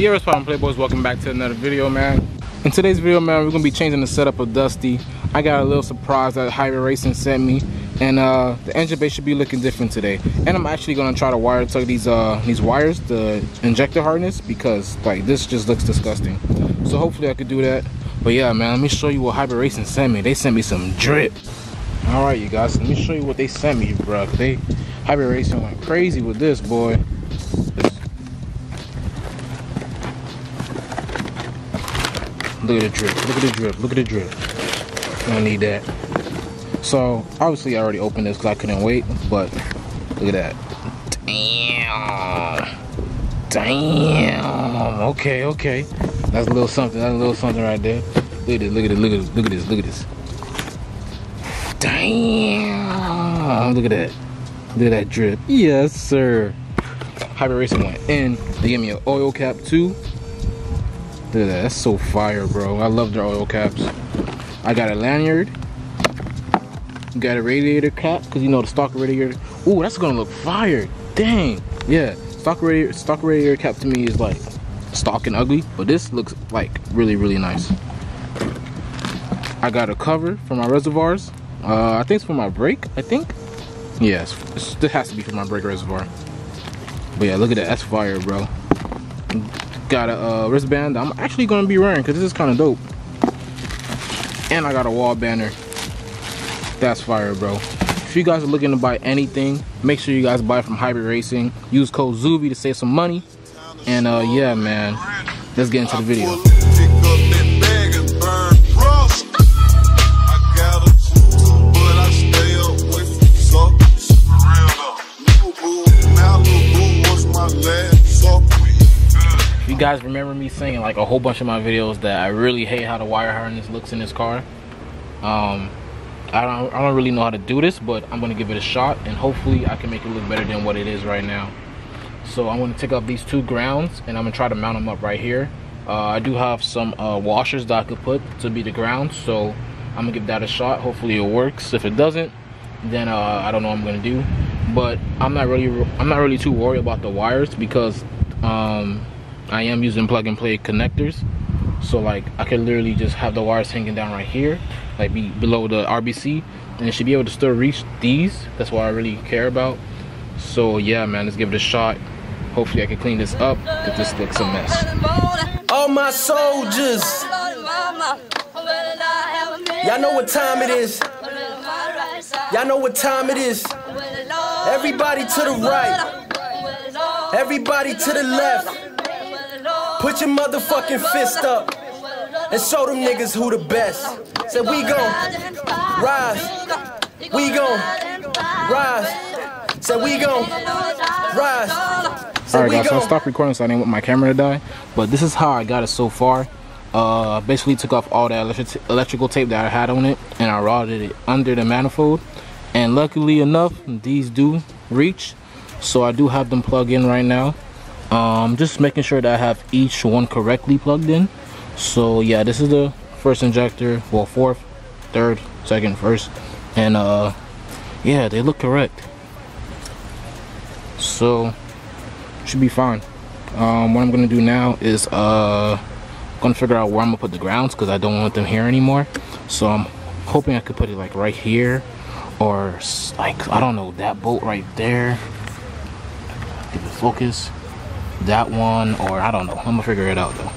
The AeroSpot Playboys, welcome back to another video, man. In today's video, man, we're gonna be changing the setup of Dusty. I got a little surprise that Hybrid Racing sent me, and the engine bay should be looking different today. And I'm actually gonna try to wire tug these wires, the injector harness, because like this just looks disgusting. So hopefully I could do that. But yeah, man, let me show you what Hybrid Racing sent me. They sent me some drip. All right, you guys, let me show you what they sent me, bro. They Hybrid Racing went crazy with this, boy. Look at the drip, look at the drip, look at the drip. I don't need that. So obviously I already opened this because I couldn't wait, but look at that. Damn. Damn. Okay, okay. That's a little something. That's a little something right there. Look at this, look at this, look at this, look at this, look at this. Damn. Look at that. Look at that drip. Yes, sir. Hybrid Racing went in. They gave me an oil cap too. Look at that, that's so fire, bro. I love their oil caps. I got a lanyard. Got a radiator cap, because you know the stock radiator. Ooh, that's gonna look fire. Dang. Yeah, stock radiator cap to me is like stock and ugly, but this looks like really, really nice. I got a cover for my reservoirs. I think it's for my brake, I think. Yes, yeah, this has to be for my brake reservoir. But yeah, look at that, that's fire, bro. Got a wristband that I'm actually gonna be wearing because this is kind of dope. And I got a wall banner. That's fire, bro. If you guys are looking to buy anything, make sure you guys buy from Hybrid Racing. Use code ZOOVIE to save some money. And yeah, man, let's get into the video. Guys, remember me saying like a whole bunch of my videos that I really hate how the wire harness looks in this car. I don't really know how to do this, but I'm gonna give it a shot and hopefully I can make it look better than what it is right now. So I'm gonna take up these two grounds and I'm gonna try to mount them up right here. I do have some washers that I could put to be the ground, so I'm gonna give that a shot. Hopefully it works. If it doesn't, then I don't know what I'm gonna do. But I'm not really too worried about the wires because I am using plug-and-play connectors, so like I could literally just have the wires hanging down right here, like be below the RBC, and it should be able to still reach these. That's what I really care about. So yeah, man, let's give it a shot. Hopefully I can clean this up because this looks a mess. All my soldiers, y'all know what time it is. Y'all know what time it is. Everybody to the right, everybody to the left. Put your motherfucking fist up and show them niggas who the best. Said we gon' rise, we gon' rise. Said we gon' rise. Alright guys, so I stopped recording so I didn't want my camera to die. But this is how I got it so far. Basically took off all that electrical tape that I had on it and I routed it under the manifold. And luckily enough, these do reach. So I do have them plugged in right now. Just making sure that I have each one correctly plugged in. So yeah, this is the first injector, well, fourth, third, second, first, and yeah, they look correct, so should be fine. What I'm gonna do now is I'm gonna figure out where I'm gonna put the grounds because I don't want them here anymore. So I'm hoping I could put it like right here, or like I don't know, that bolt right there. Get the focus. That one, or I don't know, I'm gonna figure it out though.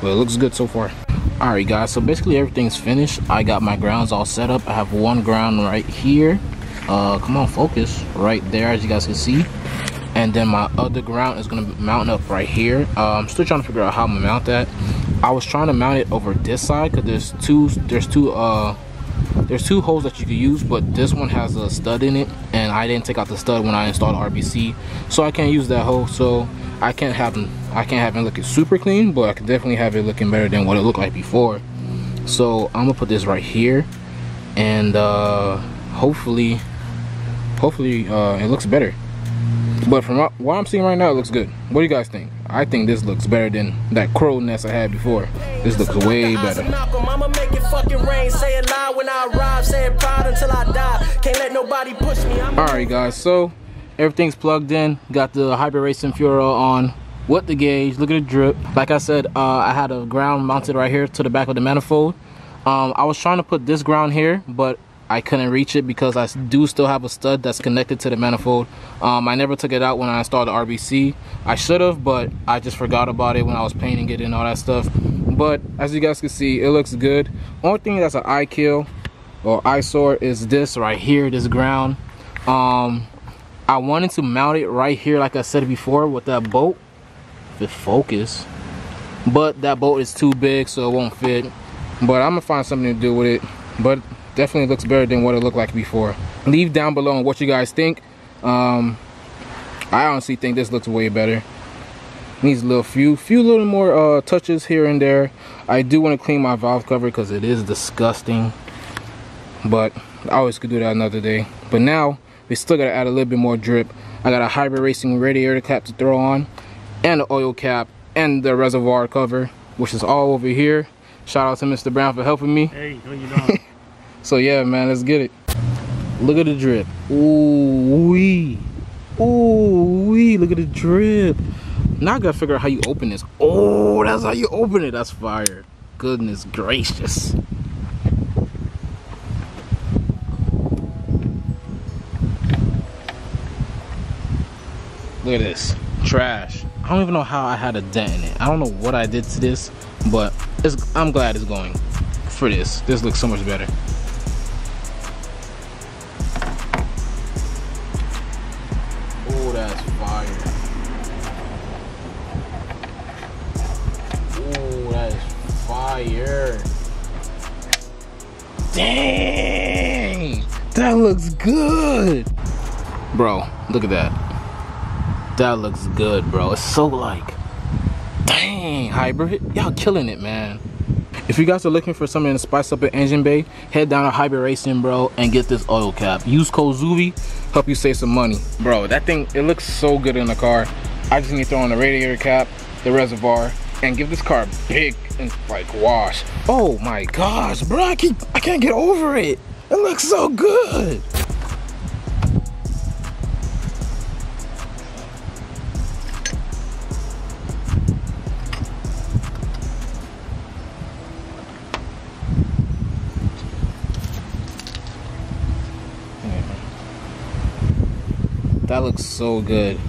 But it looks good so far. All right guys, so basically everything's finished. I got my grounds all set up. I have one ground right here, come on, focus, right there, as you guys can see. And then my other ground is gonna mount up right here. I'm still trying to figure out how I'm gonna mount that. I was trying to mount it over this side because there's two holes that you could use, but this one has a stud in it and I didn't take out the stud when I installed RBC, so I can't use that hole. So I can't have it looking super clean, but I can definitely have it looking better than what it looked like before. So I'm gonna put this right here and hopefully it looks better. But from what I'm seeing right now, it looks good. What do you guys think? I think this looks better than that crow nest I had before. This looks way better. I'ma make it fucking rain, say it loud when I arrive, say it proud until I die. Can't let nobody push me. All right guys, so everything's plugged in. Got the Hybrid Racing fuel on with the gauge. Look at the drip. Like I said, I had a ground mounted right here to the back of the manifold. I was trying to put this ground here, but I couldn't reach it because I do still have a stud that's connected to the manifold. I never took it out when I installed the RBC. I should have, but I just forgot about it when I was painting it and all that stuff. But as you guys can see, it looks good. Only thing that's an eye kill or eyesore is this right here, this ground. I wanted to mount it right here, like I said before, with that bolt. If it focus, but that bolt is too big, so it won't fit. But I'm gonna find something to do with it. But definitely looks better than what it looked like before. Leave down below on what you guys think. I honestly think this looks way better. Needs a little few little more touches here and there. I do want to clean my valve cover because it is disgusting, but I always could do that another day. But now we still gotta add a little bit more drip. I got a Hybrid Racing radiator cap to throw on, and the oil cap, and the reservoir cover, which is all over here. Shout out to Mr. Brown for helping me. Hey, no, you don't. So yeah, man, let's get it. Look at the drip. Ooh-wee. Ooh-wee, look at the drip. Now I gotta figure out how you open this. Oh, that's how you open it. That's fire. Goodness gracious. Look at this. Trash. I don't even know how I had a dent in it. I don't know what I did to this, but I'm glad it's going for this. This looks so much better. Oh, that's fire. Oh, that is fire. Dang! That looks good! Bro, look at that. That looks good, bro. It's so like, dang, Hybrid, y'all killing it, man. If you guys are looking for something to spice up your engine bay, head down to Hybrid Racing, bro, and get this oil cap. Use code ZOOVIE, help you save some money. Bro, that thing, it looks so good in the car. I just need to throw on the radiator cap, the reservoir, and give this car a big and like wash. Oh my gosh, bro, I can't get over it. It looks so good. That looks so good.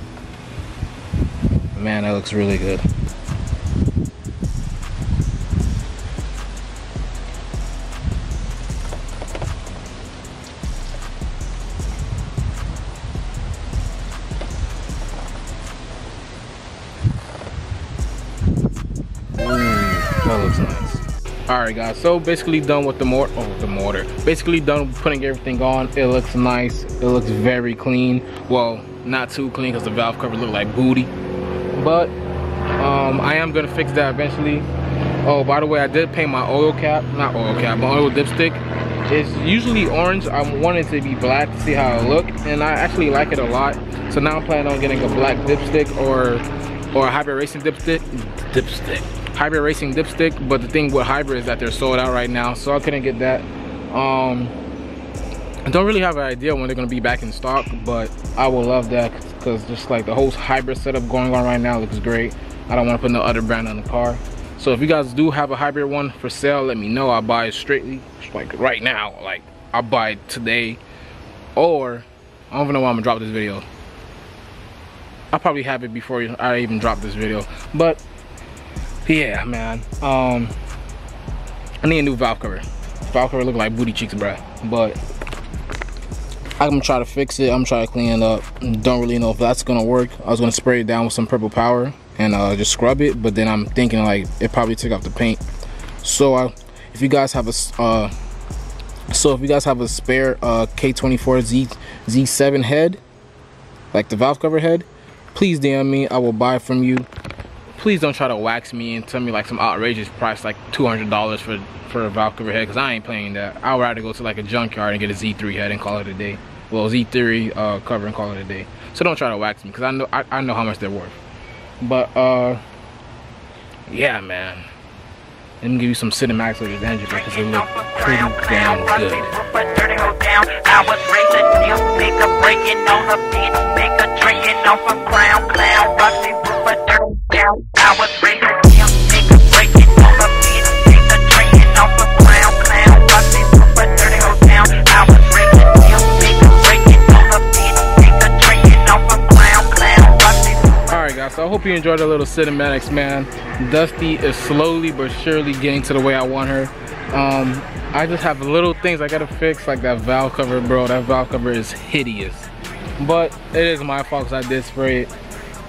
Man, that looks really good. Ooh, that looks nice. Alright guys, so basically done with the mortar. Basically done putting everything on. It looks nice. It looks very clean. Well, not too clean because the valve cover looked like booty, but I am gonna fix that eventually. Oh, by the way, I did paint my oil cap, not oil cap, my oil dipstick. It's usually orange. I wanted it to be black to see how it looked, and I actually like it a lot. So now I'm planning on getting a black dipstick or a Hybrid Racing dipstick. Hybrid Racing dipstick, but the thing with Hybrid is that they're sold out right now, so I couldn't get that. I don't really have an idea when they're gonna be back in stock, but I will love that because just like the whole Hybrid setup going on right now looks great. I don't want to put no other brand on the car. So if you guys do have a Hybrid one for sale, let me know. I'll buy it straight, like right now. Like I'll buy it today, or I don't even know why I'm gonna drop this video. I'll probably have it before I even drop this video. But yeah, man, I need a new valve cover. Valve cover look like booty cheeks, bruh. But I'm gonna try to fix it. I'm trying to clean it up. Don't really know if that's gonna work. I was gonna spray it down with some purple power and just scrub it, but then I'm thinking like it probably took off the paint. So if you guys have a spare K24Z Z7 head, like the valve cover head, please DM me. I will buy it from you. Please don't try to wax me and tell me like some outrageous price, like $200 for a valve cover head, because I ain't playing that. I would rather go to like a junkyard and get a Z3 head and call it a day. Well, Z3 cover and call it a day. So don't try to wax me because I know how much they're worth. But yeah, man, let me give you some cinematics of this engine because it looks pretty damn good. I was racing you, breaking on a beat, make a tree off a crown, clown, rusty, so I hope you enjoyed our little cinematics, man. Dusty is slowly but surely getting to the way I want her. I just have little things I gotta fix, like that valve cover, bro. That valve cover is hideous. But it is my fault because I did spray it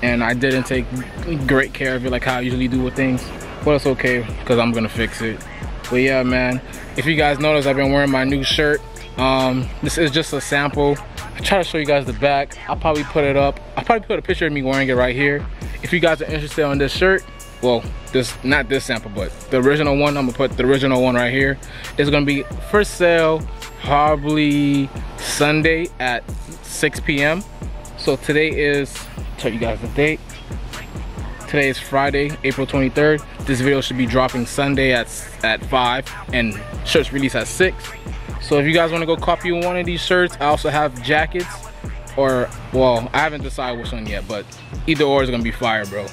and I didn't take great care of it like how I usually do with things. But it's okay because I'm gonna fix it. But yeah, man, if you guys notice, I've been wearing my new shirt. This is just a sample. I try to show you guys the back. I'll probably put it up. I'll probably put a picture of me wearing it right here. If you guys are interested on this shirt, well, not this sample, but the original one. I'm gonna put the original one right here. It's gonna be for sale probably Sunday at 6 p.m. So today is, I'll tell you guys the date. Today is Friday, April 23rd. This video should be dropping Sunday at 5 and shirts release at 6. So if you guys wanna go copy one of these shirts, I also have jackets, or, well, I haven't decided which one yet, but either or is gonna be fire, bro.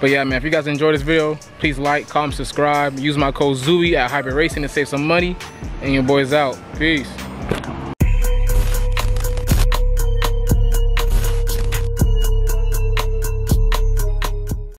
But yeah, man, if you guys enjoyed this video, please like, comment, subscribe. Use my code ZOOVIE at Hybrid Racing to save some money. And your boy's out. Peace.